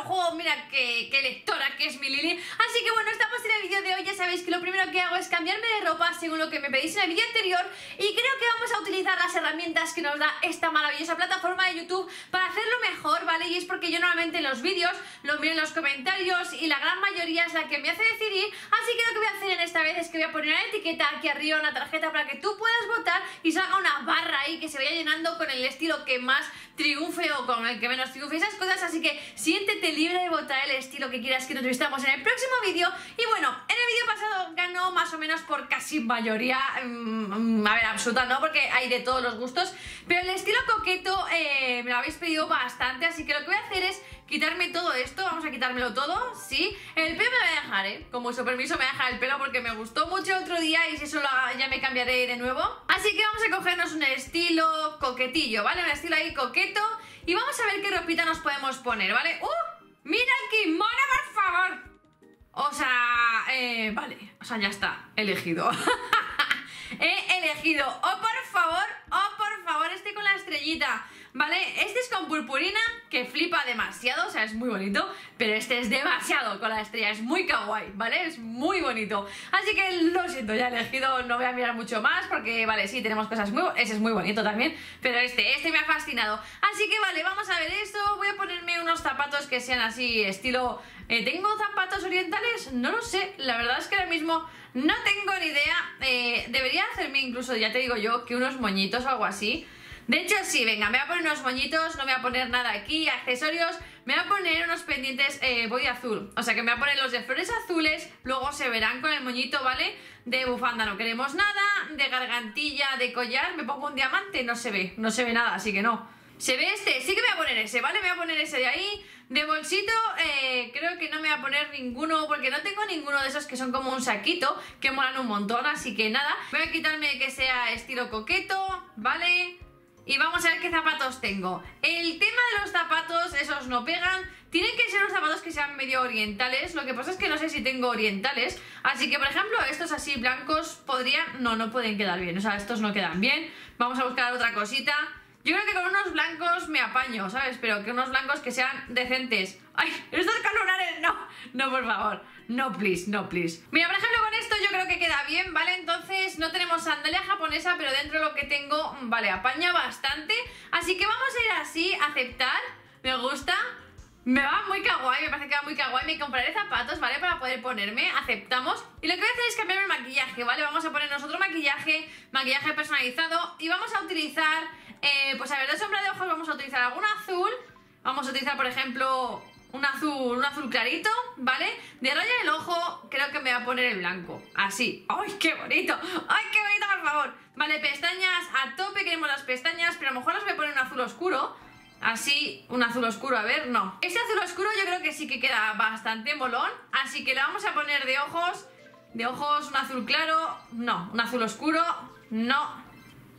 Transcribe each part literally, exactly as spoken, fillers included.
otro juego, mira que, que lectora que es mi Lili. Así que bueno, estamos en el vídeo de hoy. Ya sabéis que lo primero que hago es cambiarme de ropa según lo que me pedís en el vídeo anterior, y creo que vamos a utilizar las herramientas que nos da esta maravillosa plataforma de YouTube para hacerlo mejor, ¿vale? Y es porque yo normalmente en los vídeos lo miro en los comentarios y la gran mayoría es la que me hace decidir. Así que lo que voy a hacer en esta vez es que voy a poner una etiqueta aquí arriba, una tarjeta para que tú puedas votar y salga una barra ahí que se vaya llenando con el estilo que más triunfe o con el que menos triunfe, esas cosas. Así que siéntete libre de votar el estilo que quieras que nos vistamos en el próximo vídeo. Y bueno, en el vídeo pasado ganó más o menos por casi mayoría, mmm, a ver, absoluta no, porque hay de todos los gustos, pero el estilo coqueto eh, me lo habéis pedido bastante. Así que lo que voy a hacer es quitarme todo esto, vamos a quitármelo todo, sí. El pelo me lo voy a dejar, ¿eh? Con vuestro permiso me voy a dejar el pelo porque me gustó mucho el otro día y si eso lo haga, ya me cambiaré de nuevo. Así que vamos a cogernos un estilo coquetillo, ¿vale? Un estilo ahí coqueto y vamos a ver qué ropita nos podemos poner, ¿vale? ¡Uh! ¡Mira el kimono, por favor! O sea, eh, vale, o sea, ya está, elegido. He elegido, oh por favor, oh por favor, este con la estrellita, ¿vale? Este es con purpurina, que flipa demasiado, o sea, es muy bonito, pero este es demasiado con la estrella, es muy kawaii, ¿vale? Es muy bonito, así que lo siento, ya he elegido, no voy a mirar mucho más porque, vale, sí, tenemos cosas muy, ese es muy bonito también, pero este, este me ha fascinado. Así que, vale, vamos a ver esto, voy a ponerme unos zapatos que sean así, estilo... Eh, ¿Tengo zapatos orientales? No lo sé, la verdad es que ahora mismo no tengo ni idea. eh, Debería hacerme incluso, ya te digo yo, que unos moñitos o algo así. De hecho sí, venga, me voy a poner unos moñitos, no me voy a poner nada aquí, accesorios. Me voy a poner unos pendientes, eh, voy azul, o sea que me voy a poner los de flores azules. Luego se verán con el moñito, ¿vale? De bufanda no queremos nada, de gargantilla, de collar, me pongo un diamante, no se ve, no se ve nada, así que no. Se ve este, sí que me voy a poner ese, ¿vale? Me voy a poner ese de ahí. De bolsito, eh, creo que no me voy a poner ninguno, porque no tengo ninguno de esos que son como un saquito, que molan un montón, así que nada. Voy a quitarme que sea estilo coqueto, ¿vale? Y vamos a ver qué zapatos tengo. El tema de los zapatos, esos no pegan. Tienen que ser unos zapatos que sean medio orientales. Lo que pasa es que no sé si tengo orientales. Así que, por ejemplo, estos así blancos podrían... No, no pueden quedar bien, o sea, estos no quedan bien. Vamos a buscar otra cosita. Yo creo que con unos blancos me apaño, ¿sabes? Pero que unos blancos que sean decentes. ¡Ay! ¡Estos con lunares! ¡No! No, por favor. No, please, no, please. Mira, por ejemplo, con esto yo creo que queda bien, ¿vale? Entonces no tenemos sandalia japonesa, pero dentro de lo que tengo, vale, apaña bastante. Así que vamos a ir así, aceptar. Me gusta. Me va muy kawaii, me parece que va muy kawaii. Me compraré zapatos, ¿vale? Para poder ponerme. Aceptamos. Y lo que voy a hacer es cambiarme el maquillaje, ¿vale? Vamos a ponernos otro maquillaje, maquillaje personalizado. Y vamos a utilizar... Eh, pues a ver, de sombra de ojos vamos a utilizar algún azul. Vamos a utilizar, por ejemplo, un azul, un azul clarito, ¿vale? De raya en el ojo creo que me voy a poner el blanco, así. ¡Ay, qué bonito! ¡Ay, qué bonito, por favor! Vale, pestañas a tope, queremos las pestañas, pero a lo mejor las voy a poner un azul oscuro. Así, un azul oscuro, a ver, no. Este azul oscuro yo creo que sí que queda bastante molón, así que le vamos a poner de ojos. De ojos un azul claro, no, un azul oscuro, no.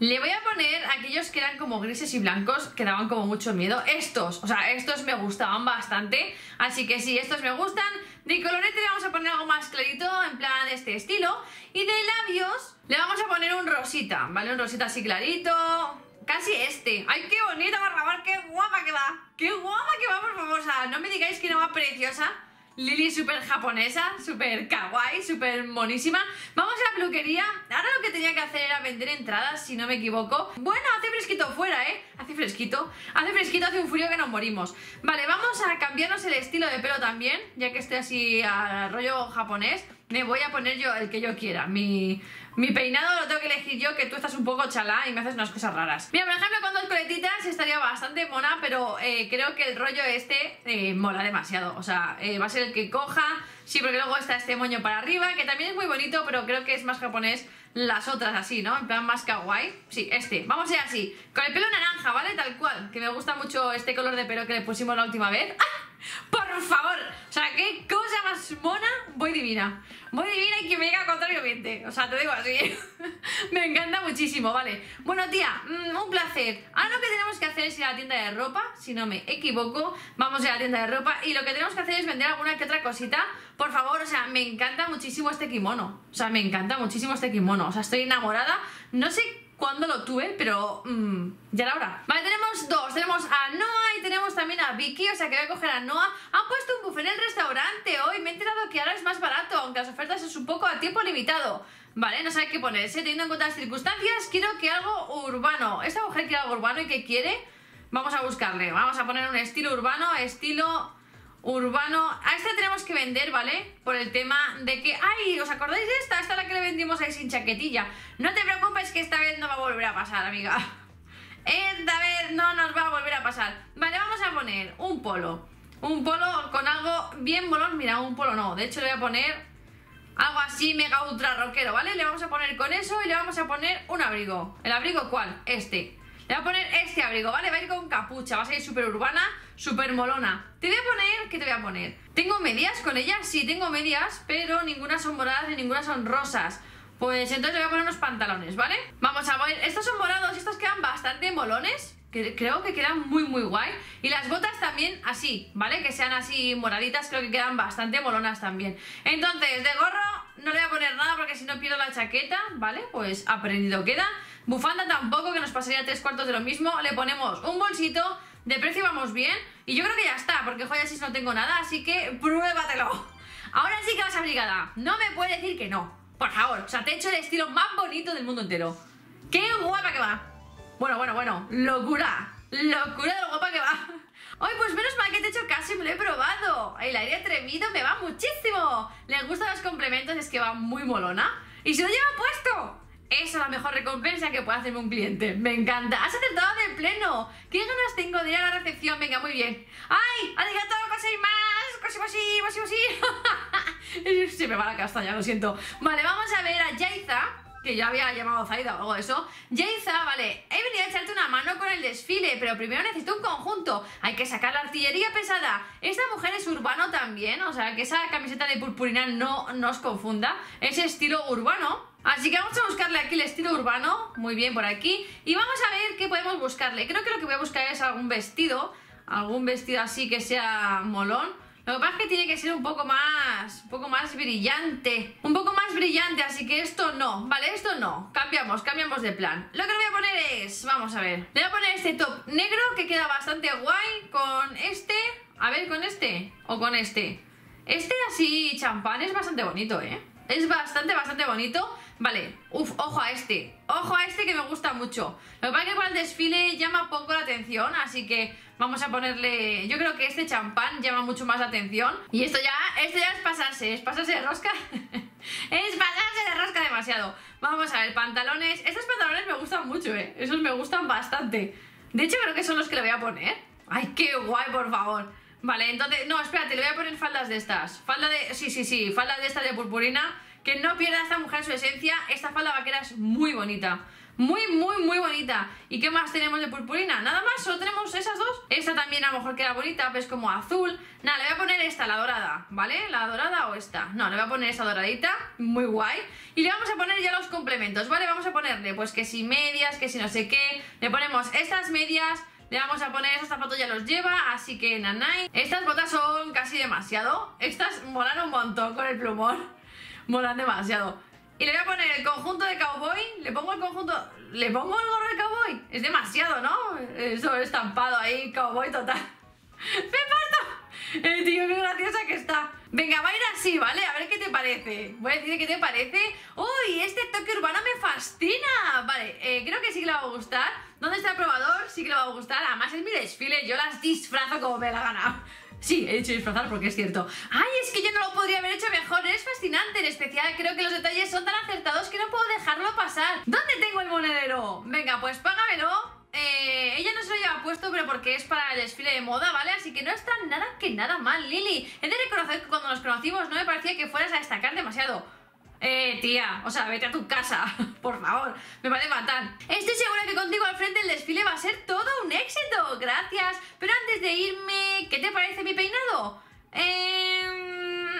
Le voy a poner aquellos que eran como grises y blancos, que daban como mucho miedo. Estos, o sea, estos me gustaban bastante. Así que sí, estos me gustan. De colorete le vamos a poner algo más clarito, en plan de este estilo. Y de labios le vamos a poner un rosita, ¿vale? Un rosita así clarito, casi este. ¡Ay, qué bonito, por favor! ¡Qué guapa que va! ¡Qué guapa que va, por favor! O sea, no me digáis que no va preciosa. Lili súper japonesa, súper kawaii, súper monísima. Vamos a la peluquería. Ahora lo que tenía que hacer era vender entradas, si no me equivoco. Bueno, hace fresquito fuera, ¿eh? Hace fresquito. Hace fresquito, hace un frío que nos morimos. Vale, vamos a cambiarnos el estilo de pelo también, ya que estoy así a rollo japonés. Me voy a poner yo el que yo quiera. Mi, mi peinado lo tengo que elegir yo, que tú estás un poco chalá y me haces unas cosas raras. Mira, por ejemplo, con dos coletitas estaría bastante mona, pero eh, creo que el rollo este eh, mola demasiado. O sea, eh, va a ser el que coja. Sí, porque luego está este moño para arriba, que también es muy bonito, pero creo que es más japonés las otras así, ¿no? En plan más kawaii. Sí, este. Vamos a ir así. Con el pelo naranja, ¿vale? Tal cual. Que me gusta mucho este color de pelo que le pusimos la última vez. ¡Ah! Por favor, o sea, qué cosa más mona. Voy divina, voy divina y que me diga contrario miente, o sea, te digo así. Me encanta muchísimo, vale. Bueno, tía, un placer. Ahora lo que tenemos que hacer es ir a la tienda de ropa, si no me equivoco. Vamos a ir a la tienda de ropa y lo que tenemos que hacer es vender alguna que otra cosita. Por favor, o sea, me encanta muchísimo este kimono. O sea, me encanta muchísimo este kimono. O sea, estoy enamorada, no sé cuándo lo tuve, pero mmm, ya era hora. Vale, tenemos dos, tenemos a Noah y tenemos también también a Vicky, o sea que voy a coger a Noah. Han puesto un buffet en el restaurante hoy, me he enterado que ahora es más barato, aunque las ofertas es un poco a tiempo limitado. Vale, no sabe qué ponerse, teniendo en cuenta las circunstancias, quiero que algo urbano. Esta mujer quiere algo urbano y ¿qué quiere? Vamos a buscarle, vamos a poner un estilo urbano, estilo urbano. A esta tenemos que vender, ¿vale? Por el tema de que... ¡Ay! ¿Os acordáis de esta? Esta es la que le vendimos ahí sin chaquetilla. No te preocupes que esta vez no va a volver a pasar, amiga. Esta vez no nos va a volver a pasar. Vale, vamos a poner un polo. Un polo con algo bien molón. Mira, un polo no, de hecho le voy a poner algo así mega ultra rockero, ¿vale? Le vamos a poner con eso y le vamos a poner un abrigo. ¿El abrigo cuál? Este. Le voy a poner este abrigo, ¿vale? Va a ir con capucha, va a ser súper urbana, súper molona. Te voy a poner... ¿Qué te voy a poner? ¿Tengo medias con ella? Sí, tengo medias, pero ninguna son moradas y ninguna son rosas. Pues entonces le voy a poner unos pantalones, ¿vale? Vamos a ver, estos son morados, estos quedan bastante molones, que creo que quedan muy muy guay. Y las botas también así, ¿vale? Que sean así moraditas, creo que quedan bastante molonas también. Entonces, de gorro no le voy a poner nada porque si no pierdo la chaqueta, ¿vale? Pues aprendido queda. Bufanda tampoco, que nos pasaría tres cuartos de lo mismo. Le ponemos un bolsito, de precio vamos bien. Y yo creo que ya está, porque joyas no tengo nada, así que pruébatelo. Ahora sí que vas abrigada, no me puedes decir que no. Por favor, o sea, te he hecho el estilo más bonito del mundo entero. ¡Qué guapa que va! Bueno, bueno, bueno, locura, locura de lo guapa que va. Hoy pues menos mal que te he hecho caso y me lo he probado. El aire atrevido me va muchísimo. Les gustan los complementos, es que va muy molona. Y se lo lleva puesto. Esa es la mejor recompensa que puede hacerme un cliente. Me encanta, has acertado de pleno. ¿Qué ganas tengo de ir a la recepción? Venga, muy bien. ¡Ay! ¡Arigato! ¡Cosí más! ¡Cosí, cosí, cosí, cosí! Se me va la castaña, lo siento. Vale, vamos a ver a Yaiza, que yo había llamado Zaida o algo de eso. Yaiza, vale, he venido a echarte una mano con el desfile, pero primero necesito un conjunto. Hay que sacar la artillería pesada. Esta mujer es urbano también, o sea, que esa camiseta de purpurina no nos confunda. Es estilo urbano. Así que vamos a buscarle aquí el estilo urbano. Muy bien, por aquí. Y vamos a ver qué podemos buscarle. Creo que lo que voy a buscar es algún vestido. Algún vestido así que sea molón. Lo que pasa es que tiene que ser un poco más, un poco más brillante. Un poco más brillante, así que esto no. Vale, esto no. Cambiamos, cambiamos de plan. Lo que le voy a poner es... Vamos a ver. Le voy a poner este top negro que queda bastante guay con este. A ver, con este o con este. Este así champán es bastante bonito, ¿eh? Es bastante, bastante bonito. Vale, uff, ojo a este. Ojo a este que me gusta mucho. Lo que pasa es que para el desfile llama poco la atención, así que vamos a ponerle... Yo creo que este champán llama mucho más la atención. Y esto ya, esto ya es pasarse, es pasarse de rosca. Es pasarse de rosca demasiado. Vamos a ver, pantalones. Estos pantalones me gustan mucho, eh. Esos me gustan bastante. De hecho creo que son los que le voy a poner. Ay, qué guay, por favor. Vale, entonces, no, espérate, le voy a poner faldas de estas. Falda de, sí, sí, sí, falda de esta de purpurina. Que no pierda esta mujer su esencia. Esta falda vaquera es muy bonita. Muy, muy, muy bonita. ¿Y qué más tenemos de purpurina? Nada más, solo tenemos esas dos. Esta también a lo mejor queda bonita, pero es como azul. Nada, le voy a poner esta, la dorada, ¿vale? La dorada o esta, no, le voy a poner esta doradita. Muy guay. Y le vamos a poner ya los complementos, ¿vale? Vamos a ponerle, pues que si medias, que si no sé qué. Le ponemos estas medias. Le vamos a poner esos zapatos, ya los lleva, así que nanay. Estas botas son casi demasiado. Estas molan un montón con el plumón. Molan demasiado. Y le voy a poner el conjunto de cowboy. ¿Le pongo el conjunto? ¿Le pongo el gorro de cowboy? Es demasiado, ¿no? Eso estampado ahí, cowboy total. ¡Me parto! Eh, tío, qué graciosa que está. Venga, va a ir así, ¿vale? A ver qué te parece. Voy a decir qué te parece. ¡Uy! Este toque urbano me fascina. Vale, eh, creo que sí que le va a gustar. ¿Dónde está el probador? Sí que le va a gustar. Además es mi desfile, yo las disfrazo como me la gana. Sí, he dicho disfrazar porque es cierto. ¡Ay, es que yo no lo podría haber hecho mejor! Eres fascinante, en especial creo que los detalles son tan acertados que no puedo dejarlo pasar. ¿Dónde tengo el monedero? Venga, pues págamelo. Eh, ella no se lo lleva puesto, pero porque es para el desfile de moda, ¿vale? Así que no está nada que nada mal, Lili. He de reconocer que cuando nos conocimos no me parecía que fueras a destacar demasiado. Eh, tía, o sea, vete a tu casa, por favor, me parece fatal. Estoy segura que contigo al frente el desfile va a ser todo un éxito, gracias. Pero antes de irme, ¿qué te parece mi peinado? Eh,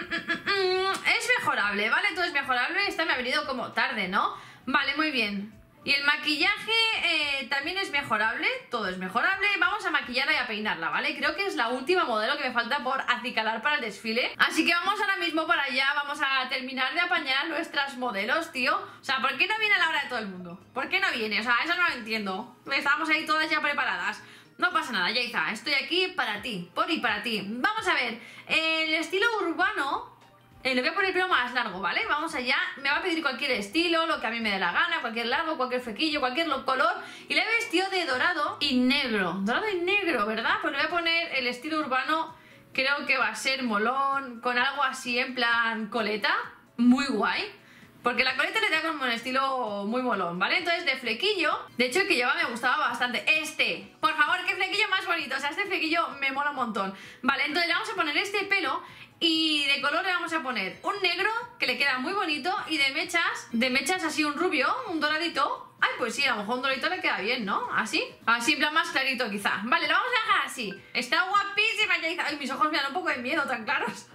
es mejorable, ¿vale? Todo es mejorable, esta me ha venido como tarde, ¿no? Vale, muy bien. Y el maquillaje eh, también es mejorable, todo es mejorable. Vamos a maquillarla y a peinarla, ¿vale? Creo que es la última modelo que me falta por acicalar para el desfile. Así que vamos ahora mismo para allá, vamos a terminar de apañar nuestras modelos, tío. O sea, ¿por qué no viene a la hora de todo el mundo? ¿Por qué no viene? O sea, eso no lo entiendo. Estábamos ahí todas ya preparadas. No pasa nada, Yaiza, estoy aquí para ti, por y para ti. Vamos a ver, el estilo urbano, eh, le voy a poner el pelo más largo, ¿vale? Vamos allá, me va a pedir cualquier estilo, lo que a mí me dé la gana, cualquier largo, cualquier flequillo, cualquier color. Y le he vestido de dorado y negro, dorado y negro, ¿verdad? Pues le voy a poner el estilo urbano, creo que va a ser molón, con algo así en plan coleta, muy guay. Porque la coleta le da como un estilo muy molón, ¿vale? Entonces de flequillo, de hecho el que lleva me gustaba bastante, este, por favor, qué flequillo más bonito, o sea, este flequillo me mola un montón. Vale, entonces le vamos a poner este pelo y de color le vamos a poner un negro que le queda muy bonito y de mechas, de mechas así un rubio, un doradito. Ay, pues sí, a lo mejor un doradito le queda bien, ¿no? Así, así en plan más clarito quizá. Vale, lo vamos a dejar así, está guapísima. Ay, mis ojos me dan un poco de miedo tan claros.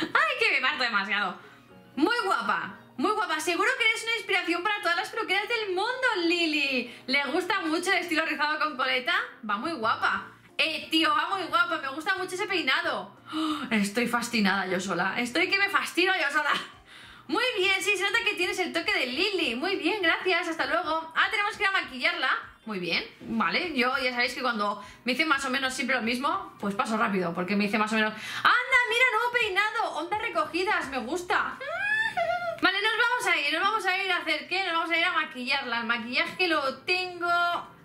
Ay, que me parto demasiado. Muy guapa. Muy guapa, seguro que eres una inspiración para todas las peluqueras del mundo, Lili. Le gusta mucho el estilo rizado con coleta. Va muy guapa. Eh, tío, va muy guapa, me gusta mucho ese peinado. Oh, estoy fascinada yo sola. Estoy que me fascino yo sola. Muy bien, sí, se nota que tienes el toque de Lili. Muy bien, gracias, hasta luego. Ah, tenemos que ir a maquillarla. Muy bien, vale, yo ya sabéis que cuando me hice más o menos siempre lo mismo, pues paso rápido, porque me hice más o menos... ¡Anda, mira, nuevo peinado! Ondas recogidas, me gusta. Vale, nos vamos a ir, nos vamos a ir a hacer ¿qué? Nos vamos a ir a maquillarla. El maquillaje lo tengo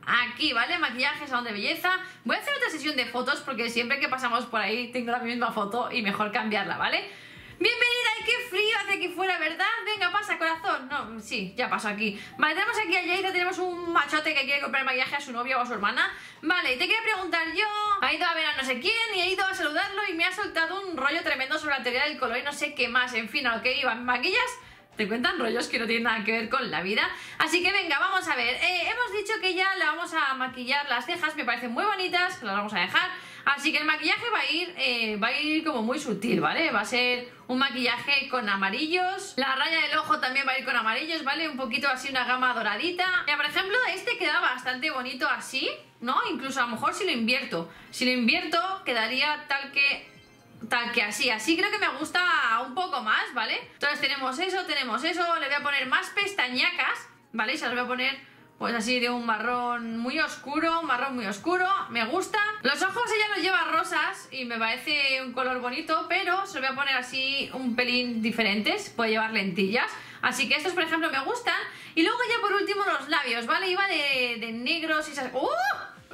aquí, ¿vale? Maquillaje, salón de belleza. Voy a hacer otra sesión de fotos porque siempre que pasamos por ahí tengo la misma foto y mejor cambiarla, ¿vale? Bienvenida, ¡ay, qué frío hace aquí fuera, ¿verdad? Venga, pasa, corazón. No, sí, ya paso aquí. Vale, tenemos aquí a Yaiza, tenemos un machote que quiere comprar maquillaje a su novia o a su hermana. Vale, y te quería preguntar yo, ha ido a ver a no sé quién y ha ido a saludarlo y me ha soltado un rollo tremendo sobre la teoría del color y no sé qué más. En fin, a lo que iba, maquillas, te cuentan rollos que no tienen nada que ver con la vida. Así que venga, vamos a ver. Eh, hemos dicho que ya la vamos a maquillar las cejas, me parecen muy bonitas, las vamos a dejar. Así que el maquillaje va a ir eh, va a ir como muy sutil, ¿vale? Va a ser un maquillaje con amarillos. La raya del ojo también va a ir con amarillos, ¿vale? Un poquito así, una gama doradita. Ya, por ejemplo, este queda bastante bonito así, ¿no? Incluso a lo mejor si lo invierto. Si lo invierto quedaría tal que... tal que así, así creo que me gusta un poco más, ¿vale? Entonces tenemos eso, tenemos eso, le voy a poner más pestañacas, ¿vale? Y se las voy a poner pues así de un marrón muy oscuro, un marrón muy oscuro, me gusta. Los ojos ella los lleva rosas y me parece un color bonito, pero se los voy a poner así un pelín diferentes, puede llevar lentillas. Así que estos, por ejemplo, me gustan. Y luego ya por último los labios, ¿vale? Iba de, de negros y esas... ¡Uh!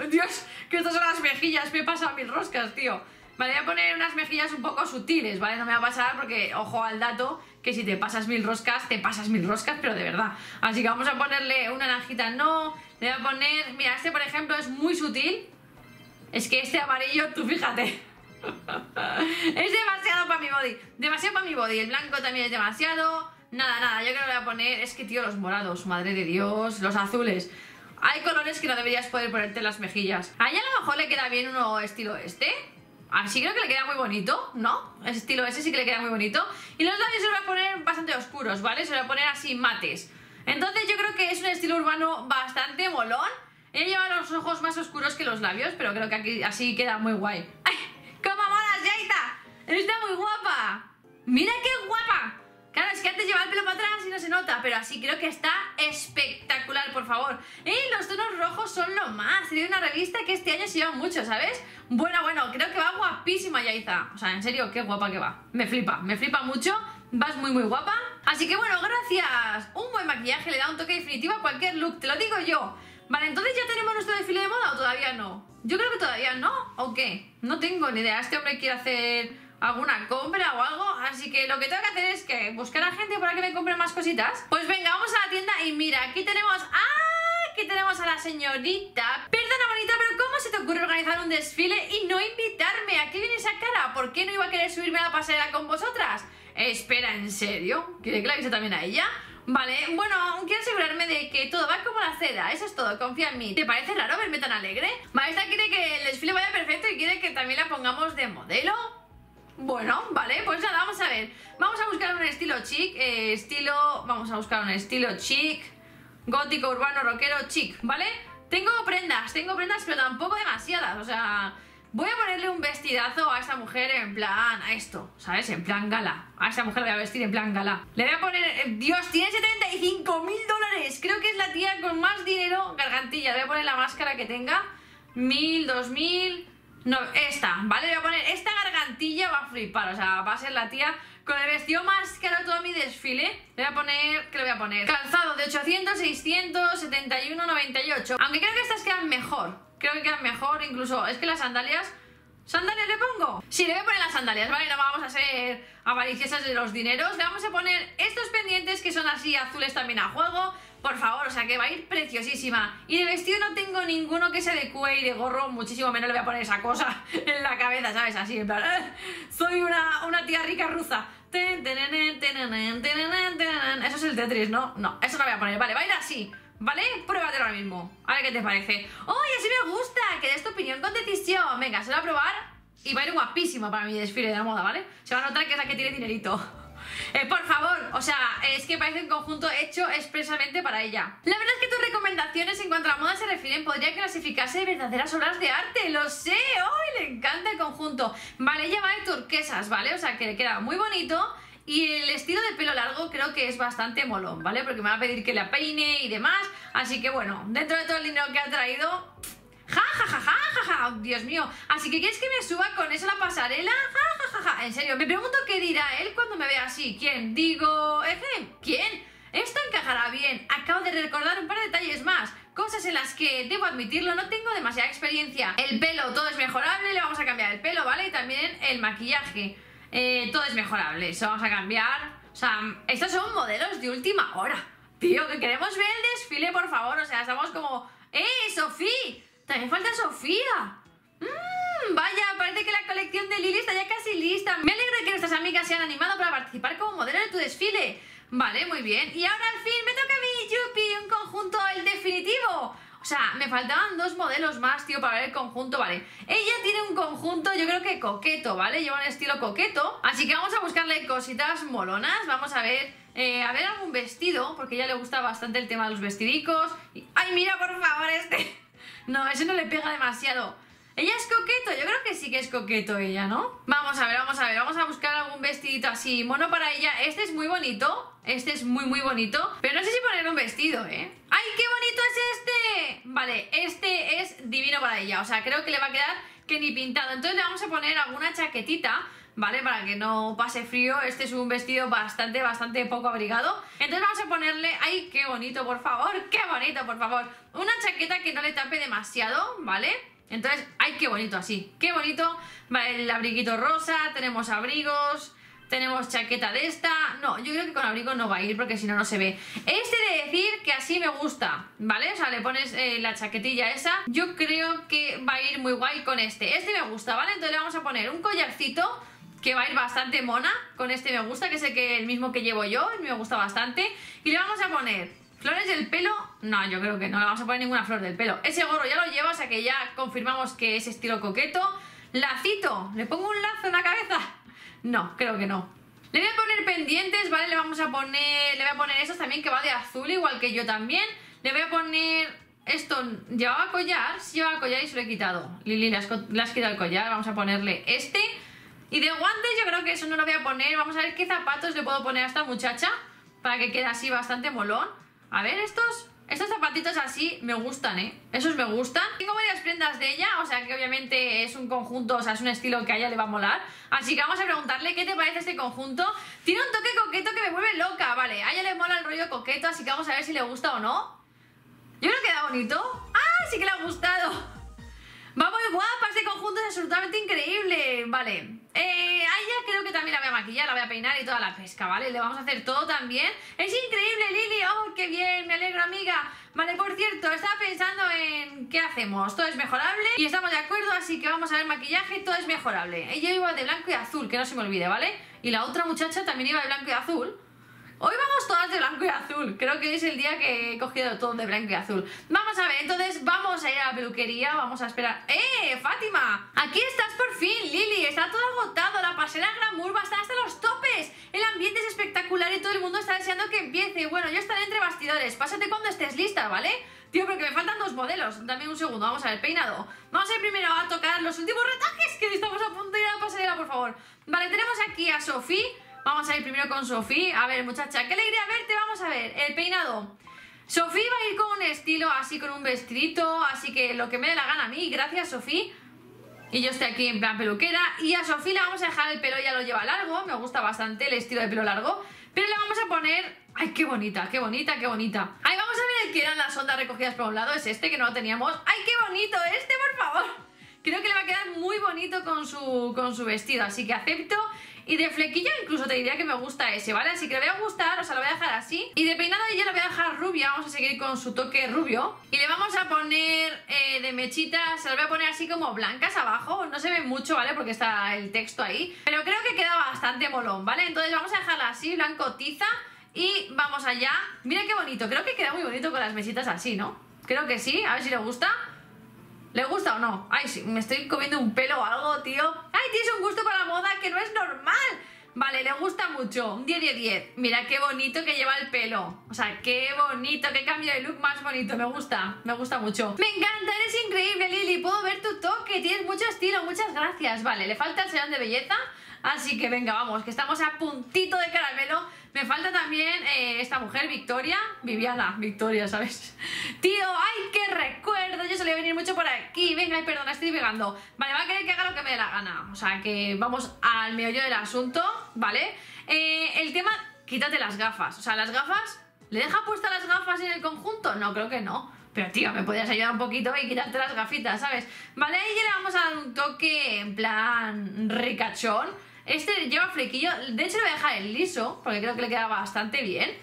Dios, que estas son las mejillas, me pasan mil roscas, tío. Vale, voy a poner unas mejillas un poco sutiles, ¿vale? No me va a pasar porque, ojo al dato, que si te pasas mil roscas, te pasas mil roscas, pero de verdad. Así que vamos a ponerle una naranjita, no, le voy a poner... Mira, este por ejemplo es muy sutil. Es que este amarillo, tú fíjate. Es demasiado para mi body, demasiado para mi body. El blanco también es demasiado. Nada, nada, yo creo que le voy a poner... Es que tío, los morados, madre de Dios, los azules. Hay colores que no deberías poder ponerte en las mejillas. A ella a lo mejor le queda bien uno estilo este... Así creo que le queda muy bonito, ¿no? El estilo ese sí que le queda muy bonito. Y los labios se los voy a poner bastante oscuros, ¿vale? Se los voy a poner así mates. Entonces yo creo que es un estilo urbano bastante molón. He llevado los ojos más oscuros que los labios, pero creo que aquí así queda muy guay. ¡Ay! ¡Cómo molas, Yaiza! ¡Está muy guapa! ¡Mira qué guapa! Claro, es que antes llevaba el pelo para atrás y no se nota, pero así creo que está espectacular, por favor. Y los tonos rojos son lo más. Sería una revista que este año se lleva mucho, ¿sabes? Bueno, bueno, creo que va guapísima Yaiza. O sea, en serio, qué guapa que va. Me flipa, me flipa mucho. Vas muy, muy guapa. Así que bueno, gracias. Un buen maquillaje le da un toque definitivo a cualquier look, te lo digo yo. Vale, entonces ya tenemos nuestro desfile de moda o todavía no. Yo creo que todavía no, ¿o qué? No tengo ni idea. Este hombre quiere hacer... alguna compra o algo, así que lo que tengo que hacer es que buscar a gente para que me compre más cositas. Pues venga, vamos a la tienda y mira, aquí tenemos... ¡Ah! Aquí tenemos a la señorita. Perdona, bonita, pero ¿cómo se te ocurre organizar un desfile y no invitarme? ¿A qué viene esa cara? ¿Por qué no iba a querer subirme a la pasarela con vosotras? Espera, ¿en serio? ¿Quiere que la avise también a ella? Vale, bueno, quiero asegurarme de que todo va como la seda, eso es todo, confía en mí. ¿Te parece raro verme tan alegre? Vale, esta quiere que el desfile vaya perfecto y quiere que también la pongamos de modelo. Bueno, vale, pues nada, vamos a ver. Vamos a buscar un estilo chic, eh, estilo... Vamos a buscar un estilo chic, gótico, urbano, rockero, chic, ¿vale? Tengo prendas, tengo prendas, pero tampoco demasiadas, o sea... Voy a ponerle un vestidazo a esta mujer en plan... A esto, ¿sabes? En plan gala. A esta mujer le voy a vestir en plan gala. Le voy a poner... Dios, tiene setenta y cinco mil dólares. Creo que es la tía con más dinero, gargantilla. Le voy a poner la máscara que tenga. mil, dos mil... No, esta, ¿vale? Voy a poner esta gargantilla, va a flipar, o sea, va a ser la tía con el vestido más caro de todo mi desfile. Le voy a poner, ¿qué le voy a poner? Calzado de ochocientos, seiscientos, setenta y uno, noventa y ocho. Aunque creo que estas quedan mejor, creo que quedan mejor incluso, es que las sandalias... ¿Sandalias le pongo? Sí, le voy a poner las sandalias, ¿vale? No vamos a ser avariciosas de los dineros. Le vamos a poner estos pendientes que son así azules también a juego. Por favor, o sea que va a ir preciosísima. Y de vestido no tengo ninguno que se adecue, y de gorro muchísimo menos le voy a poner esa cosa en la cabeza, ¿sabes? Así, en plan, ¿eh? Soy una, una tía rica rusa. Eso es el Tetris, ¿no? No, eso no lo voy a poner, vale, va a ir así. ¿Vale? Pruébatelo ahora mismo. A ver qué te parece. ¡Oh, y así me gusta! Que des tu opinión con decisión. Venga, se lo voy a probar. Y va a ir guapísima para mi desfile de la moda, ¿vale? Se va a notar que es la que tiene dinerito. Eh, por favor, o sea, es que parece un conjunto hecho expresamente para ella. La verdad es que tus recomendaciones en cuanto a la moda se refieren podría clasificarse de verdaderas obras de arte, lo sé. ¡Ay, le encanta el conjunto! Vale, ella va de turquesas, ¿vale? O sea, que le queda muy bonito. Y el estilo de pelo largo creo que es bastante molón, ¿vale? Porque me va a pedir que la peine y demás. Así que bueno, dentro de todo el dinero que ha traído... ¡Ja, ja, ja, ja, ja, ja! ¡Dios mío! Así que ¿quieres que me suba con eso a la pasarela? ¡Ja, ja, ja, ja! En serio, me pregunto qué dirá él cuando me vea así. ¿Quién? Digo... ¿Ese? ¿Quién? Esto encajará bien. Acabo de recordar un par de detalles más. Cosas en las que, debo admitirlo, no tengo demasiada experiencia. El pelo, todo es mejorable. Le vamos a cambiar el pelo, ¿vale? Y también el maquillaje. Eh, todo es mejorable, eso vamos a cambiar. O sea, estos son modelos de última hora. Tío, que queremos ver el desfile, por favor. O sea, estamos como... ¡Eh, Sofía! ¡También falta Sofía! ¡Mmm! Vaya, parece que la colección de Lily está ya casi lista. Me alegro de que nuestras amigas se han animado para participar como modelo de tu desfile. Vale, muy bien. Y ahora al fin me toca a mí, yupi, un conjunto, el definitivo. O sea, me faltaban dos modelos más, tío, para ver el conjunto, ¿vale? Ella tiene un conjunto, yo creo que coqueto, ¿vale? Lleva un estilo coqueto. Así que vamos a buscarle cositas molonas. Vamos a ver, eh, a ver algún vestido, porque a ella le gusta bastante el tema de los vestidicos. Y... ¡Ay, mira, por favor, este! No, ese no le pega demasiado. ¿Ella es coqueto? Yo creo que sí que es coqueto ella, ¿no? Vamos a ver, vamos a ver, vamos a buscar algún vestidito así mono para ella. Este es muy bonito, este es muy muy bonito. Pero no sé si poner un vestido, ¿eh? ¡Ay, qué bonito es este! Vale, este es divino para ella. O sea, creo que le va a quedar que ni pintado. Entonces le vamos a poner alguna chaquetita, ¿vale? Para que no pase frío. Este es un vestido bastante, bastante poco abrigado. Entonces vamos a ponerle... ¡Ay, qué bonito, por favor! ¡Qué bonito, por favor! Una chaqueta que no le tape demasiado, ¿vale? Entonces, ¡ay, qué bonito así! ¡Qué bonito! Vale, el abriguito rosa, tenemos abrigos, tenemos chaqueta de esta... No, yo creo que con abrigo no va a ir porque si no, no se ve. Este de decir que así me gusta, ¿vale? O sea, le pones eh, la chaquetilla esa. Yo creo que va a ir muy guay con este. Este me gusta, ¿vale? Entonces le vamos a poner un collarcito... que va a ir bastante mona, con este me gusta, que es el, que, el mismo que llevo yo, me gusta bastante. Y le vamos a poner flores del pelo, no, yo creo que no le vamos a poner ninguna flor del pelo. Ese gorro ya lo lleva, o sea que ya confirmamos que es estilo coqueto. Lacito, ¿le pongo un lazo en la cabeza? No, creo que no. Le voy a poner pendientes, ¿vale? Le vamos a poner, le voy a poner esos también, que va de azul, igual que yo también. Le voy a poner... Esto, ¿llevaba collar? Sí, llevaba collar y se lo he quitado. Lili, le has, le has quitado el collar, vamos a ponerle este... Y de guantes yo creo que eso no lo voy a poner. Vamos a ver qué zapatos le puedo poner a esta muchacha para que quede así bastante molón. A ver, estos estos zapatitos así me gustan, ¿eh? Esos me gustan. Tengo varias prendas de ella, o sea que obviamente es un conjunto, o sea, es un estilo que a ella le va a molar. Así que vamos a preguntarle qué te parece este conjunto. Tiene un toque coqueto que me vuelve loca, vale. A ella le mola el rollo coqueto, así que vamos a ver si le gusta o no. Yo creo que da bonito. ¡Ah, sí que le ha gustado! Va muy guapa, este conjunto es absolutamente increíble. Vale, eh, a ella creo que también la voy a maquillar, la voy a peinar y toda la pesca, ¿vale? Le vamos a hacer todo también. ¡Es increíble, Lili! ¡Oh, qué bien! Me alegro, amiga. Vale, por cierto, estaba pensando en qué hacemos. Todo es mejorable y estamos de acuerdo, así que vamos a ver maquillaje, todo es mejorable. Ella iba de blanco y azul, que no se me olvide, ¿vale? Y la otra muchacha también iba de blanco y azul. Hoy vamos todas de blanco y azul. Creo que es el día que he cogido todo de blanco y azul. Vamos a ver, entonces vamos a ir a la peluquería. Vamos a esperar... ¡Eh, Fátima! Aquí estás por fin, Lili. Está todo agotado. La pasarela Glamour va a estar hasta los topes. El ambiente es espectacular y todo el mundo está deseando que empiece. Bueno, yo estaré entre bastidores. Pásate cuando estés lista, ¿vale? Tío, porque me faltan dos modelos. Dame un segundo, vamos a ver, peinado. Vamos a ir primero a tocar los últimos retajes que estamos a punto de ir a la pasarela, por favor. Vale, tenemos aquí a Sofía. Vamos a ir primero con Sofía. A ver, muchacha, qué alegría verte, vamos a ver. El peinado. Sofía va a ir con un estilo así, con un vestidito, así que lo que me dé la gana a mí. Gracias, Sofía. Y yo estoy aquí en plan peluquera. Y a Sofía le vamos a dejar el pelo, ya lo lleva largo. Me gusta bastante el estilo de pelo largo. Pero le vamos a poner... ¡Ay, qué bonita, qué bonita, qué bonita! ¡Ay, vamos a ver que eran las ondas recogidas por un lado! Es este, que no lo teníamos. ¡Ay, qué bonito este, por favor! Creo que le va a quedar muy bonito con su, con su vestido. Así que acepto. Y de flequillo incluso te diría que me gusta ese, ¿vale? Así que le voy a gustar, o sea, lo voy a dejar así. Y de peinado ya lo voy a dejar rubia, vamos a seguir con su toque rubio. Y le vamos a poner eh, de mechita, se lo voy a poner así como blancas abajo. No se ve mucho, ¿vale? Porque está el texto ahí. Pero creo que queda bastante molón, ¿vale? Entonces vamos a dejarla así, blanco tiza. Y vamos allá. Mira qué bonito, creo que queda muy bonito con las mechitas así, ¿no? Creo que sí, a ver si le gusta. ¿Le gusta o no? Ay, sí, me estoy comiendo un pelo o algo, tío. Ay, tienes un gusto para la moda que no es normal. Vale, le gusta mucho. Un diez, diez, diez. Mira qué bonito que lleva el pelo. O sea, qué bonito, qué cambio de look más bonito. Me gusta, me gusta mucho. Me encanta, eres increíble, Lili. Puedo ver tu toque, tienes mucho estilo, muchas gracias. Vale, le falta el serán de belleza. Así que venga, vamos, que estamos a puntito de caramelo. Me falta también eh, esta mujer, Victoria. Viviana, Victoria, ¿sabes? Tío, ay, qué recuerdo. Yo solía venir mucho por aquí. Venga, ay, perdona, estoy divagando. Vale, va a querer que haga lo que me dé la gana. O sea, que vamos al meollo del asunto, ¿vale? Eh, el tema, quítate las gafas. O sea, las gafas, ¿le deja puestas las gafas en el conjunto? No, creo que no. Pero, tío, me podrías ayudar un poquito y quitarte las gafitas, ¿sabes? Vale, y le vamos a dar un toque en plan ricachón. Este lleva flequillo, de hecho le voy a dejar el liso, porque creo que le queda bastante bien.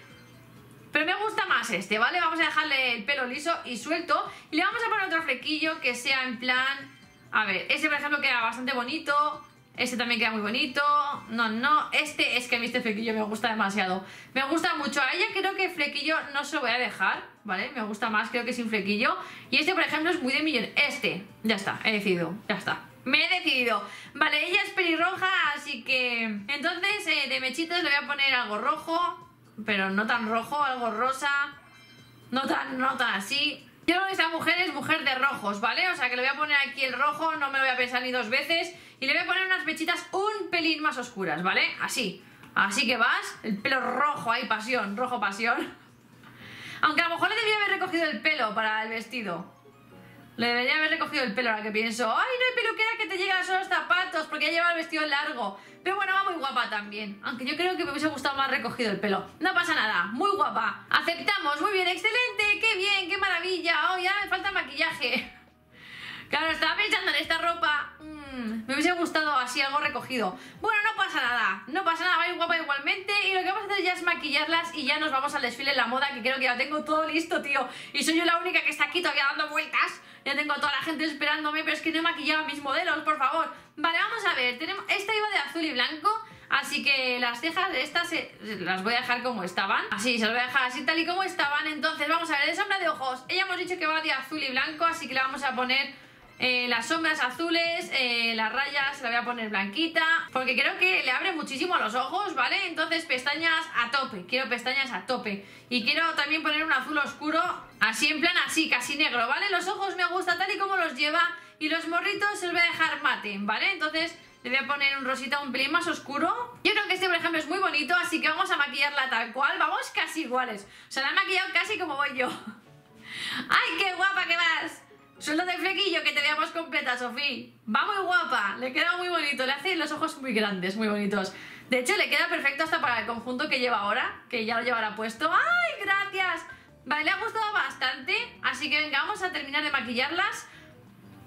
Pero me gusta más este, ¿vale? Vamos a dejarle el pelo liso y suelto. Y le vamos a poner otro flequillo que sea en plan... A ver, este por ejemplo queda bastante bonito. Este también queda muy bonito. No, no, este es que a mí este flequillo me gusta demasiado. Me gusta mucho. A ella creo que flequillo no se lo voy a dejar, ¿vale? Me gusta más, creo que sin flequillo. Y este por ejemplo es muy de millón. Este, ya está, he decidido, ya está. Me he decidido. Vale, ella es pelirroja, así que... Entonces, eh, de mechitas le voy a poner algo rojo, pero no tan rojo, algo rosa. No tan, no tan así. Yo creo que esta mujer es mujer de rojos, ¿vale? O sea, que le voy a poner aquí el rojo, no me lo voy a pensar ni dos veces. Y le voy a poner unas mechitas un pelín más oscuras, ¿vale? Así. Así que vas, el pelo rojo, ahí pasión, rojo pasión. Aunque a lo mejor le debía haber recogido el pelo para el vestido. Le debería haber recogido el pelo ahora que pienso. Ay, no hay peluquera que te llegue a solo los zapatos, porque ya lleva el vestido largo. Pero bueno, va muy guapa también. Aunque yo creo que me hubiese gustado más recogido el pelo. No pasa nada, muy guapa. Aceptamos, muy bien, excelente, qué bien, qué maravilla. Oh, ya me falta maquillaje. Claro, estaba pensando en esta ropa. Mm, me hubiese gustado así algo recogido. Bueno, no pasa nada, no pasa nada, va muy guapa igualmente. Y lo que vamos a hacer ya es maquillarlas y ya nos vamos al desfile de la moda, que creo que ya tengo todo listo, tío. Y soy yo la única que está aquí todavía dando vueltas. Ya tengo a toda la gente esperándome, pero es que no he maquillado a mis modelos, por favor. Vale, vamos a ver, tenemos... Esta iba de azul y blanco, así que las cejas de estas se... las voy a dejar como estaban. Así, se las voy a dejar así tal y como estaban. Entonces vamos a ver, de sombra de ojos. Ella hemos dicho que va de azul y blanco, así que le vamos a poner eh, las sombras azules, eh, las rayas, se la voy a poner blanquita. Porque creo que le abre muchísimo los ojos, ¿vale? Entonces pestañas a tope, quiero pestañas a tope. Y quiero también poner un azul oscuro... Así en plan así, casi negro, ¿vale? Los ojos me gusta tal y como los lleva. Y los morritos se los voy a dejar mate, ¿vale? Entonces le voy a poner un rosita un pelín más oscuro. Yo creo que este, por ejemplo, es muy bonito. Así que vamos a maquillarla tal cual. Vamos casi iguales. O sea, la he maquillado casi como voy yo. ¡Ay, qué guapa que vas! Sueldo de flequillo que te veamos completa, Sofía. Va muy guapa, le queda muy bonito. Le hace los ojos muy grandes, muy bonitos. De hecho, le queda perfecto hasta para el conjunto que lleva ahora. Que ya lo llevará puesto. ¡Ay, gracias! Vale, le ha gustado bastante, así que venga, vamos a terminar de maquillarlas.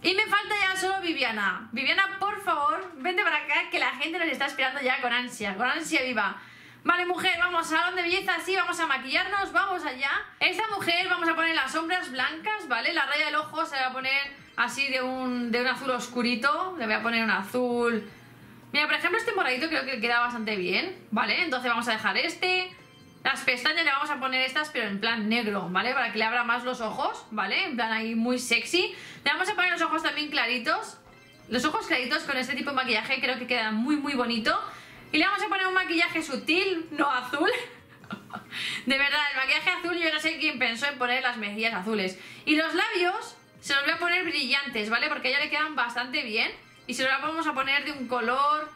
Y me falta ya solo Viviana. Viviana, por favor, vente para acá, que la gente nos está esperando ya con ansia, con ansia viva. Vale, mujer, vamos al salón de belleza, sí, vamos a maquillarnos, vamos allá. Esta mujer vamos a poner las sombras blancas, ¿vale? La raya del ojo se la va a poner así de un, de un azul oscurito, le voy a poner un azul... Mira, por ejemplo, este moradito creo que queda bastante bien, ¿vale? Entonces vamos a dejar este... Las pestañas le vamos a poner estas, pero en plan negro, ¿vale? Para que le abra más los ojos, ¿vale? En plan ahí muy sexy. Le vamos a poner los ojos también claritos. Los ojos claritos con este tipo de maquillaje creo que queda muy, muy bonito. Y le vamos a poner un maquillaje sutil, no azul. De verdad, el maquillaje azul yo no sé quién pensó en poner las mejillas azules. Y los labios se los voy a poner brillantes, ¿vale? Porque a ella le quedan bastante bien. Y se los vamos a poner de un color...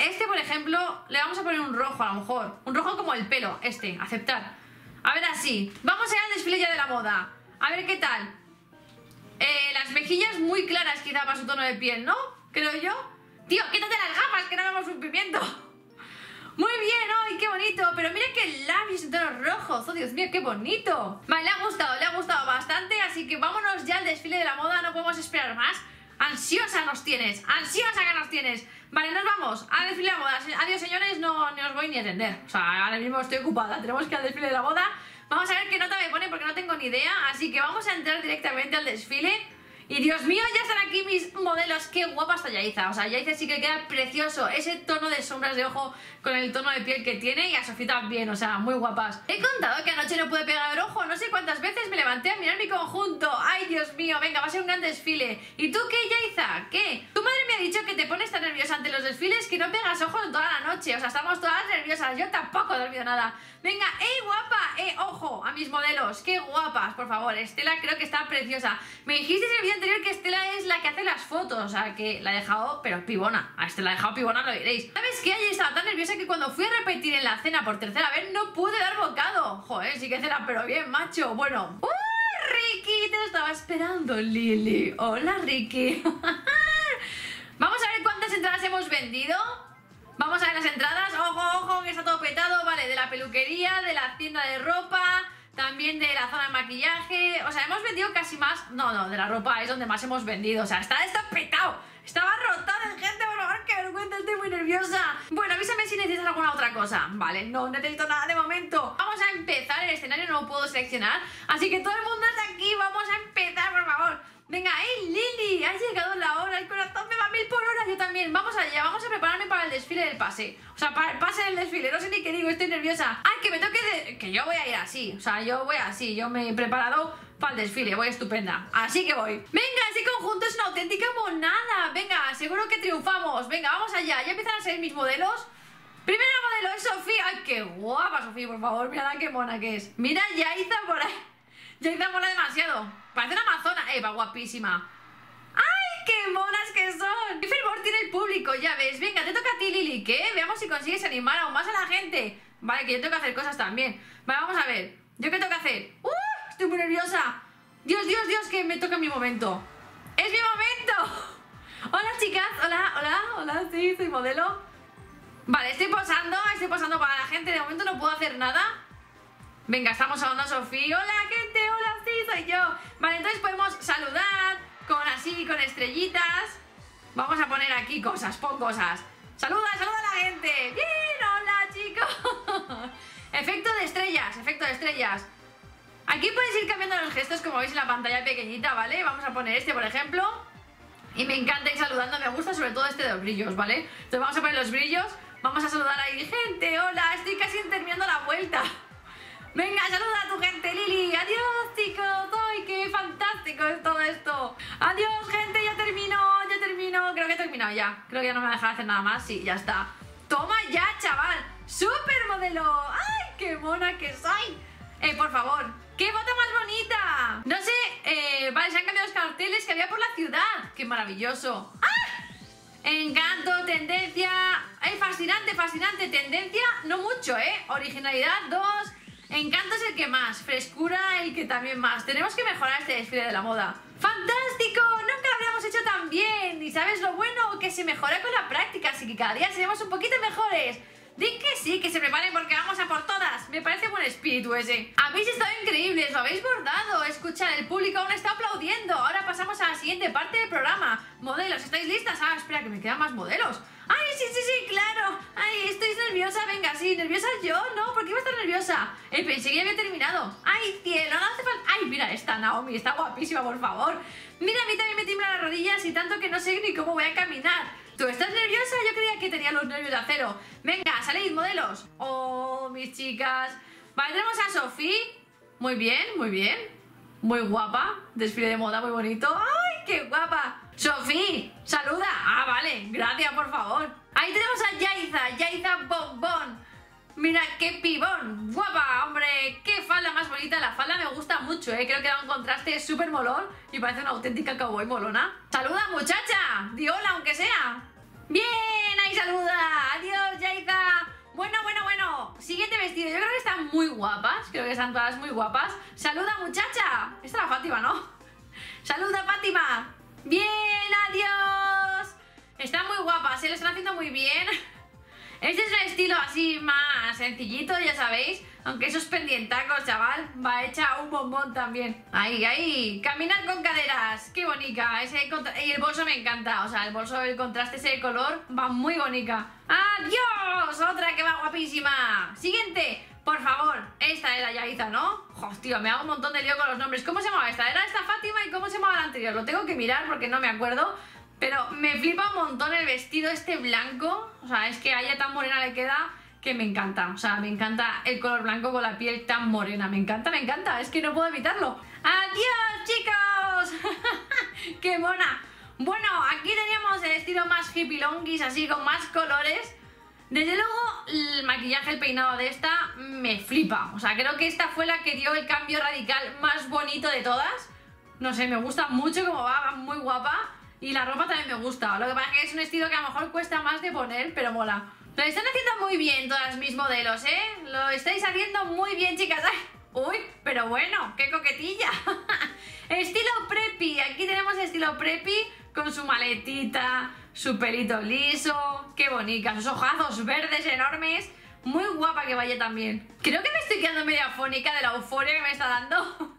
Este, por ejemplo, le vamos a poner un rojo, a lo mejor. Un rojo como el pelo, este, aceptar. A ver, así. Vamos a ir al desfile ya de la moda. A ver qué tal. Eh, las mejillas muy claras, quizá para su tono de piel, ¿no? Creo yo. Tío, quítate las gafas, que no vemos un pimiento. Muy bien, ¡ay, qué bonito! Pero mira que el labio es en tonos rojos. ¡Oh, Dios mío, qué bonito! Vale, le ha gustado, le ha gustado bastante. Así que vámonos ya al desfile de la moda. No podemos esperar más. ¡Ansiosa nos tienes! ¡Ansiosa que nos tienes! Vale, nos vamos al desfile de la moda. Adiós, señores, no, no os voy ni a atender. O sea, ahora mismo estoy ocupada. Tenemos que ir al desfile de la moda. Vamos a ver qué nota me pone porque no tengo ni idea. Así que vamos a entrar directamente al desfile. Y Dios mío, ya están aquí mis modelos. Qué guapa está Yaiza. O sea, Yaiza sí que queda precioso. Ese tono de sombras de ojo con el tono de piel que tiene. Y a Sofía también, o sea, muy guapas. He contado que anoche no pude pegar el ojo. No sé cuántas veces me levanté a mirar mi conjunto. Ay, Dios mío, venga, va a ser un gran desfile. ¿Y tú qué, Yaiza? ¿Qué? Tu madre me ha dicho que te pones tan nerviosa ante los desfiles que no pegas ojos en toda la noche. O sea, estamos todas nerviosas. Yo tampoco he dormido nada. Venga, ¡eh, guapa! ¡Eh, ojo! A mis modelos, ¡qué guapas! Por favor, Estela creo que está preciosa. Me dijisteis en el vídeo anterior que Estela es la que hace las fotos. O sea, que la he dejado, pero pibona. A Estela la he dejado pibona, lo diréis. ¿Sabes qué? Ayer estaba tan nerviosa que cuando fui a repetir en la cena por tercera vez no pude dar bocado. Joder, sí que cena, pero bien, macho. Bueno. ¡Uh, Ricky! Te lo estaba esperando, Lili. Hola, Ricky. Vamos a ver cuántas entradas hemos vendido. Vamos a ver las entradas, ojo, ojo, que está todo petado, vale, de la peluquería, de la tienda de ropa, también de la zona de maquillaje, o sea, hemos vendido casi más, no, no, de la ropa es donde más hemos vendido, o sea, está, está petado, estaba rotado de gente, por favor, qué vergüenza, estoy muy nerviosa. Bueno, avísame si necesitas alguna otra cosa, vale, no necesito nada de momento. Vamos a empezar, el escenario no lo puedo seleccionar, así que todo el mundo está aquí, vamos a empezar, por favor. Venga, ¡eh, Lili! Ha llegado la hora, el corazón me va a mil por hora, yo también. Vamos allá, vamos a prepararme para el desfile del pase. O sea, para el pase del desfile, no sé ni qué digo, estoy nerviosa. ¡Ay, que me toque de... que yo voy a ir así! O sea, yo voy así, yo me he preparado para el desfile, voy estupenda. Así que voy. Venga, ese conjunto es una auténtica monada. Venga, seguro que triunfamos. Venga, vamos allá, ya empiezan a salir mis modelos. Primera modelo es Sofía. ¡Ay, qué guapa, Sofía, por favor! Mira qué mona que es. Mira, Yaiza por ahí. Yaiza mola demasiado. Parece una amazona, eh, va guapísima. ¡Ay, qué monas que son! ¡Qué fervor tiene el público! Ya ves, venga, te toca a ti, Lili, ¿qué? Veamos si consigues animar aún más a la gente. Vale, que yo tengo que hacer cosas también. Vale, vamos a ver, ¿yo qué tengo que hacer? ¡Uh! Estoy muy nerviosa. Dios, Dios, Dios, que me toca mi momento. ¡Es mi momento! Hola, chicas, hola, hola, hola, sí, soy modelo. Vale, estoy posando, estoy posando para la gente. De momento no puedo hacer nada. Venga, estamos hablando a Sofía. Hola, gente, hola, sí, soy yo. Vale, entonces podemos saludar con así, con estrellitas. Vamos a poner aquí cosas, pon cosas. Saluda, saluda a la gente. Bien, hola, chicos. Efecto de estrellas, efecto de estrellas. Aquí podéis ir cambiando los gestos como veis en la pantalla pequeñita, ¿vale? Vamos a poner este, por ejemplo. Y me encanta ir saludando, me gusta sobre todo este de los brillos, ¿vale? Entonces vamos a poner los brillos. Vamos a saludar ahí, gente, hola, estoy casi terminando la vuelta. Venga, saluda a tu gente, Lili. Adiós, chicos. ¡Ay, qué fantástico es todo esto! Adiós, gente. Ya termino, ya termino. Creo que he terminado ya. Creo que ya no me va a dejar hacer nada más. Sí, ya está. Toma ya, chaval. Supermodelo. ¡Ay, qué mona que soy! Eh, por favor. ¡Qué foto más bonita! No sé, eh, vale, se han cambiado los carteles que había por la ciudad. ¡Qué maravilloso! ¡Ah! Encanto, tendencia. ¡Ay, fascinante, fascinante! Tendencia, no mucho, ¿eh? Originalidad, dos. Encanto es el que más, frescura el que también más. Tenemos que mejorar este desfile de la moda. ¡Fantástico! Nunca lo habíamos hecho tan bien. ¿Y sabes lo bueno? Que se mejora con la práctica, así que cada día seremos un poquito mejores. Di que sí, que se preparen porque vamos a por todas. Me parece buen espíritu ese. Habéis estado increíbles, lo habéis bordado. Escuchad, el público aún está aplaudiendo. Ahora pasamos a la siguiente parte del programa. Modelos, ¿estáis listas? Ah, espera, que me quedan más modelos. ¡Ay, sí, sí, sí, claro! ¡Ay, estoy nerviosa! Venga, sí, ¿nerviosa yo? No, ¿por qué iba a estar nerviosa? Eh, pensé que ya había terminado. ¡Ay, cielo! No hace falta... ¡Ay, mira esta Naomi! Está guapísima, por favor. Mira, a mí también me tiemblan las rodillas y tanto que no sé ni cómo voy a caminar. ¿Tú estás nerviosa? Yo creía que tenía los nervios de acero. Venga, salid, modelos. ¡Oh, mis chicas! Vale, tenemos a Sofi. Muy bien, muy bien. Muy guapa. Desfile de moda muy bonito. ¡Ay, qué guapa! Sofía, saluda. Ah, vale, gracias, por favor. Ahí tenemos a Yaiza, Yaiza Bombón. Mira qué pibón, guapa, hombre. Qué falda más bonita, la falda me gusta mucho, eh. Creo que da un contraste súper molón y parece una auténtica cowboy molona. Saluda, muchacha, di hola aunque sea. Bien, ahí saluda. Adiós, Yaiza. Bueno, bueno, bueno, siguiente vestido. Yo creo que están muy guapas, creo que están todas muy guapas. ¡Saluda, muchacha! Esta era Fátima, ¿no? ¡Saluda, Fátima! ¡Bien, adiós! Están muy guapas, se lo están haciendo muy bien. Este es el estilo así más sencillito, ya sabéis. Aunque esos pendientacos, chaval, va hecha un bombón también. Ahí, ahí, caminar con caderas. Qué bonita, ese contra... y el bolso me encanta. O sea, el bolso, el contraste, ese de color va muy bonita. ¡Adiós! Otra que va guapísima. Siguiente, por favor. Esta es la Yaiza, ¿no? Hostia, me hago un montón de lío con los nombres. ¿Cómo se llamaba esta? Era esta Fátima. ¿Y cómo se llamaba la anterior? Lo tengo que mirar porque no me acuerdo. Pero me flipa un montón el vestido este blanco. O sea, es que a ella tan morena le queda que me encanta. O sea, me encanta el color blanco con la piel tan morena. Me encanta, me encanta. Es que no puedo evitarlo. ¡Adiós, chicos! ¡Qué mona! Bueno, aquí teníamos el estilo más hippilonguis, así con más colores. Desde luego, el maquillaje, el peinado de esta me flipa. O sea, creo que esta fue la que dio el cambio radical más bonito de todas. No sé, me gusta mucho cómo va, va muy guapa. Y la ropa también me gusta, lo que pasa es que es un estilo que a lo mejor cuesta más de poner, pero mola. Lo están haciendo muy bien todas mis modelos, ¿eh? Lo estáis haciendo muy bien, chicas. ¡Ay! Uy, pero bueno, qué coquetilla. Estilo preppy, aquí tenemos estilo preppy con su maletita, su pelito liso, qué bonita, sus ojazos verdes enormes. Muy guapa que vaya también. Creo que me estoy quedando medio afónica de la euforia que me está dando.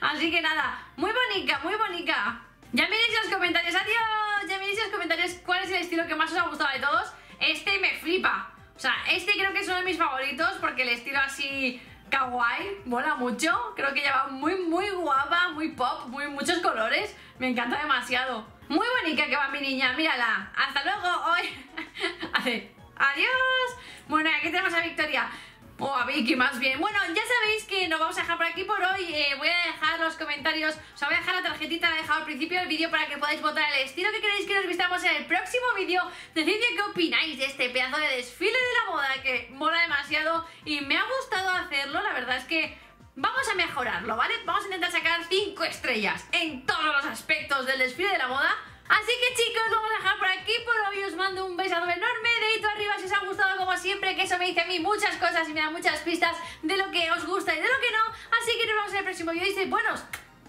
Así que nada, muy bonita, muy bonita. Ya miréis en los comentarios, adiós, ya miréis en los comentarios cuál es el estilo que más os ha gustado de todos. Este me flipa, o sea, este creo que es uno de mis favoritos porque el estilo así kawaii mola mucho. Creo que ya va muy muy guapa, muy pop, muy muchos colores, me encanta demasiado. Muy bonita que va mi niña, mírala, hasta luego, hoy. Adiós. Bueno, aquí tenemos a Victoria. O a Vicky más bien. Bueno, ya sabéis que nos vamos a dejar por aquí por hoy. eh, Voy a dejar los comentarios. Os voy a dejar la tarjetita, la he dejado al principio del vídeo para que podáis votar el estilo que queréis que nos vistamos en el próximo vídeo. Decidme qué opináis de este pedazo de desfile de la moda que mola demasiado y me ha gustado hacerlo. La verdad es que vamos a mejorarlo, ¿vale? Vamos a intentar sacar cinco estrellas en todos los aspectos del desfile de la moda. Así que chicos, vamos a dejar por aquí por hoy. Os mando un besazo enorme, dedito arriba si os ha gustado como siempre, que eso me dice a mí muchas cosas y me da muchas pistas de lo que os gusta y de lo que no. Así que nos vemos en el próximo vídeo y dice, buenos,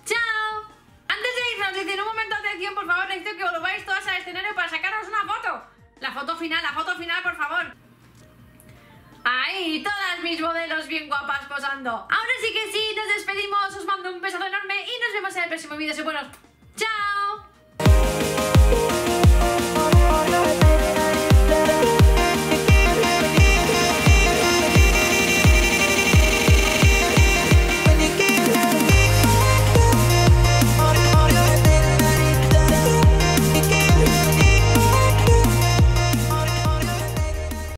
chao. Antes de irnos, dicen un momento de atención, por favor, necesito que volváis todas al escenario para sacaros una foto. La foto final, la foto final, por favor. Ahí, todas mis modelos bien guapas posando. Ahora sí que sí, nos despedimos, os mando un besazo enorme y nos vemos en el próximo vídeo. Y buenos, chao.